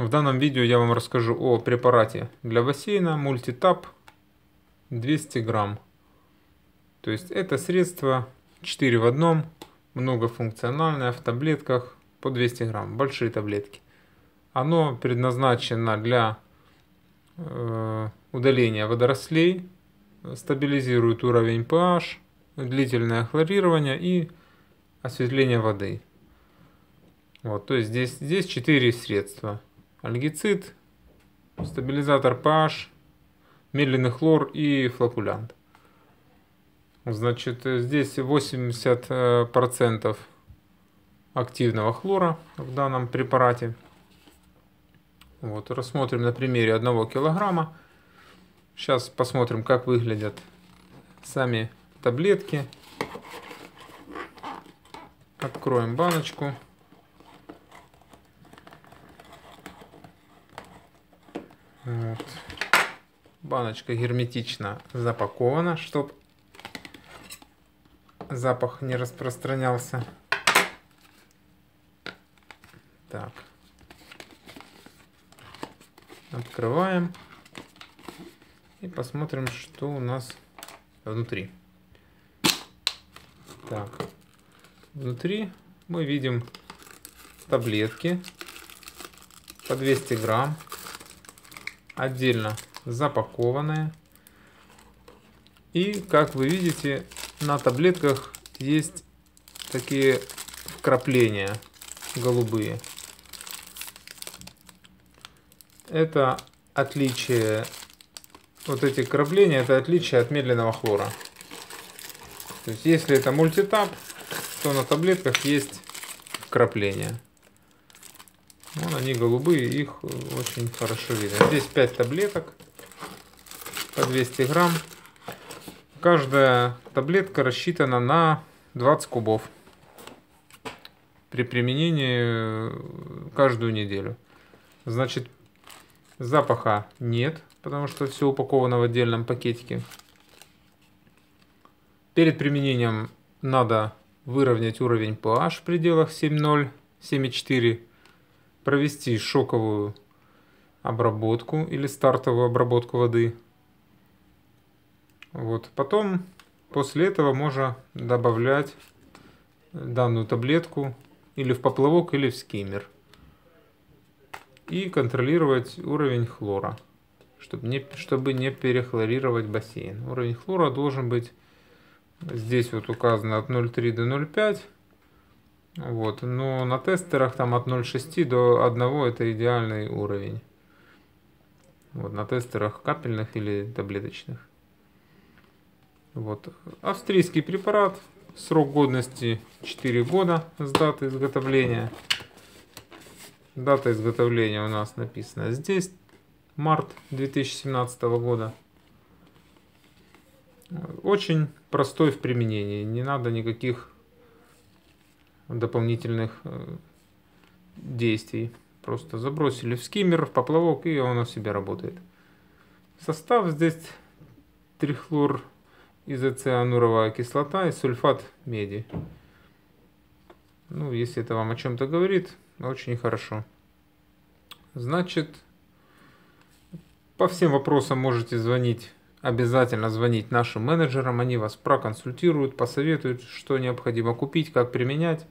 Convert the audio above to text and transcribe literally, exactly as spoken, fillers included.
В данном видео я вам расскажу о препарате для бассейна MultiTab двести грамм. То есть это средство четыре в одном, многофункциональное, в таблетках по двести грамм, большие таблетки. Оно предназначено для э, удаления водорослей, стабилизирует уровень pH, длительное хлорирование и осветление воды. Вот, то есть здесь, здесь четыре средства. Альгицид, стабилизатор pH, медленный хлор и флокулянт. Значит, здесь восемьдесят процентов активного хлора в данном препарате. Вот, рассмотрим на примере одного килограмма. Сейчас посмотрим, как выглядят сами таблетки. Откроем баночку. Вот. Баночка герметично запакована, чтобы запах не распространялся. Так. Открываем и посмотрим, что у нас внутри. Так. Внутри мы видим таблетки по двести грамм. Отдельно запакованные. И, как вы видите, на таблетках есть такие вкрапления голубые. Это отличие, вот эти вкрапления, это отличие от медленного хлора. То есть, если это MultiTab, то на таблетках есть вкрапления. Вон они голубые, их очень хорошо видно. Здесь пять таблеток по двести грамм. Каждая таблетка рассчитана на двадцать кубов при применении каждую неделю. Значит, запаха нет, потому что все упаковано в отдельном пакетике. Перед применением надо выровнять уровень pH в пределах семь ноль — семь четыре. Провести шоковую обработку или стартовую обработку воды. Вот. Потом, после этого, можно добавлять данную таблетку или в поплавок, или в скиммер. И контролировать уровень хлора, чтобы не, чтобы не перехлорировать бассейн. Уровень хлора должен быть, здесь вот указано, от ноль целых трёх десятых до ноль целых пяти десятых. Вот, но на тестерах там от ноль целых шести десятых до одной это идеальный уровень. Вот, на тестерах капельных или таблеточных. Вот. Австрийский препарат. Срок годности четыре года с даты изготовления. Дата изготовления у нас написана здесь. март две тысячи семнадцатого года. Очень простой в применении. Не надо никаких дополнительных действий. Просто забросили в скиммер, в поплавок, и он у себя работает. Состав здесь трихлор, изоциануровая кислота и сульфат меди. Ну, если это вам о чем-то говорит, очень хорошо. Значит, по всем вопросам можете звонить. Обязательно звонить нашим менеджерам, они вас проконсультируют, посоветуют, что необходимо купить, как применять.